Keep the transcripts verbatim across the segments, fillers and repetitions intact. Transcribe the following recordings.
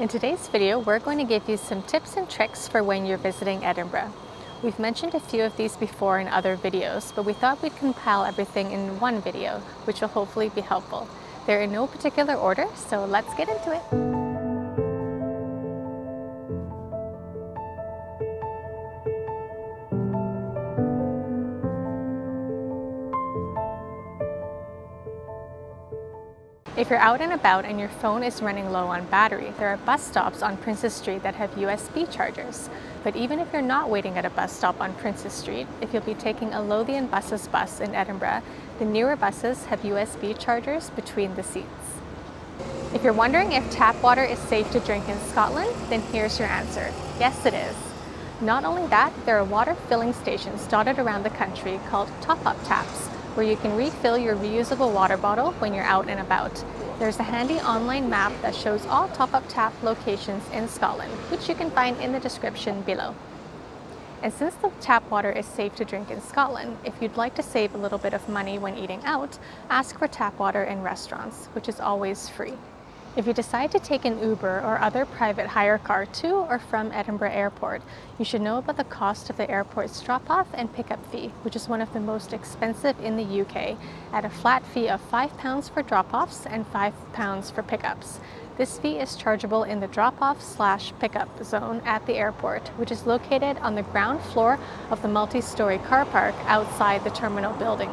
In today's video, we're going to give you some tips and tricks for when you're visiting Edinburgh. We've mentioned a few of these before in other videos, but we thought we'd compile everything in one video, which will hopefully be helpful. They're in no particular order, so let's get into it. If you're out and about and your phone is running low on battery, there are bus stops on Princes Street that have U S B chargers. But even if you're not waiting at a bus stop on Princes Street, if you'll be taking a Lothian Buses bus in Edinburgh, the newer buses have U S B chargers between the seats. If you're wondering if tap water is safe to drink in Scotland, then here's your answer. Yes, it is. Not only that, there are water filling stations dotted around the country called top-up taps, where you can refill your reusable water bottle when you're out and about. There's a handy online map that shows all top-up tap locations in Scotland, which you can find in the description below. And since the tap water is safe to drink in Scotland, if you'd like to save a little bit of money when eating out, ask for tap water in restaurants, which is always free. If you decide to take an Uber or other private hire car to or from Edinburgh Airport, you should know about the cost of the airport's drop-off and pick-up fee, which is one of the most expensive in the U K, at a flat fee of five pounds for drop-offs and five pounds for pick-ups. This fee is chargeable in the drop-off slash pick-up zone at the airport, which is located on the ground floor of the multi-storey car park outside the terminal building.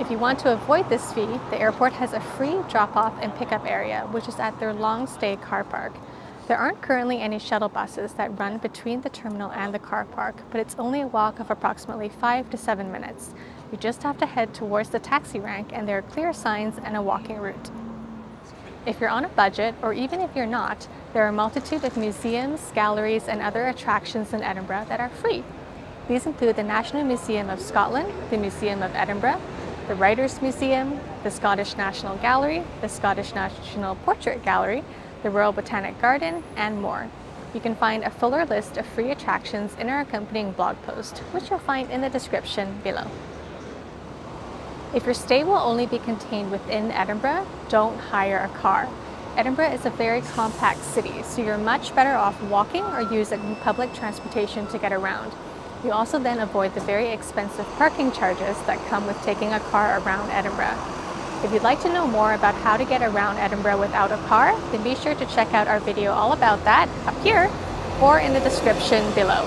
If you want to avoid this fee, the airport has a free drop-off and pick-up area, which is at their long-stay car park. There aren't currently any shuttle buses that run between the terminal and the car park, but it's only a walk of approximately five to seven minutes. You just have to head towards the taxi rank, and there are clear signs and a walking route. If you're on a budget, or even if you're not, there are a multitude of museums, galleries, and other attractions in Edinburgh that are free. These include the National Museum of Scotland, the Museum of Edinburgh, the Writers' Museum, the Scottish National Gallery, the Scottish National Portrait Gallery, the Royal Botanic Garden, and more. You can find a fuller list of free attractions in our accompanying blog post, which you'll find in the description below. If your stay will only be contained within Edinburgh, don't hire a car. Edinburgh is a very compact city, so you're much better off walking or using public transportation to get around. You also then avoid the very expensive parking charges that come with taking a car around Edinburgh. If you'd like to know more about how to get around Edinburgh without a car, then be sure to check out our video all about that up here or in the description below.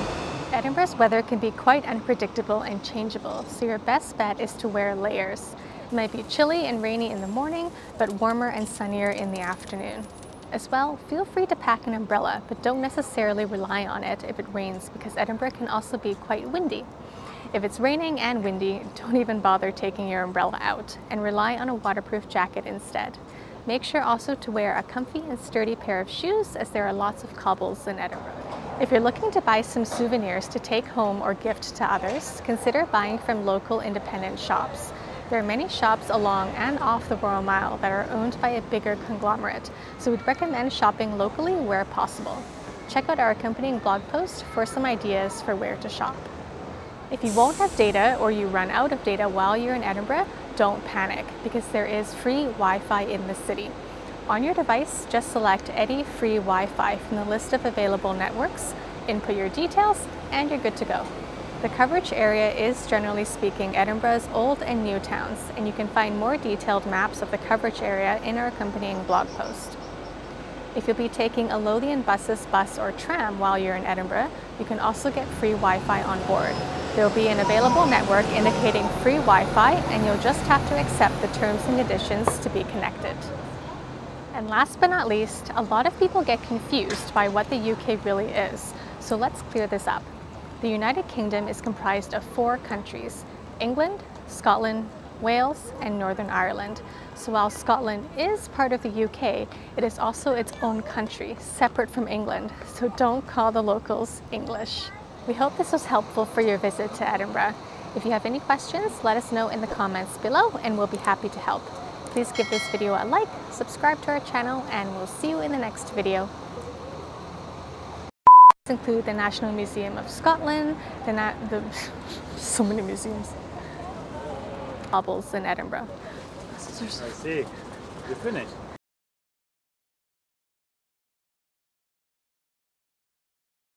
Edinburgh's weather can be quite unpredictable and changeable, so your best bet is to wear layers. It might be chilly and rainy in the morning, but warmer and sunnier in the afternoon. As well, feel free to pack an umbrella, but don't necessarily rely on it if it rains, because Edinburgh can also be quite windy. If it's raining and windy, don't even bother taking your umbrella out and rely on a waterproof jacket instead. Make sure also to wear a comfy and sturdy pair of shoes, as there are lots of cobbles in Edinburgh. If you're looking to buy some souvenirs to take home or gift to others, consider buying from local independent shops. There are many shops along and off the Royal Mile that are owned by a bigger conglomerate, so we'd recommend shopping locally where possible. Check out our accompanying blog post for some ideas for where to shop. If you won't have data or you run out of data while you're in Edinburgh, don't panic, because there is free Wi-Fi in the city. On your device, just select Eddy Free Wi-Fi from the list of available networks, input your details, and you're good to go. The coverage area is, generally speaking, Edinburgh's old and new towns, and you can find more detailed maps of the coverage area in our accompanying blog post. If you'll be taking a Lothian Buses bus or tram while you're in Edinburgh, you can also get free Wi-Fi on board. There will be an available network indicating free Wi-Fi, and you'll just have to accept the terms and conditions to be connected. And last but not least, a lot of people get confused by what the U K really is, so let's clear this up. The United Kingdom is comprised of four countries: England, Scotland, Wales, and Northern Ireland. So while Scotland is part of the U K, it is also its own country, separate from England, so don't call the locals English. We hope this was helpful for your visit to Edinburgh. If you have any questions, let us know in the comments below and we'll be happy to help. Please give this video a like, subscribe to our channel, and we'll see you in the next video. Include the National Museum of Scotland, the, Na the so many museums, Hobbles in Edinburgh. I see. You're finished.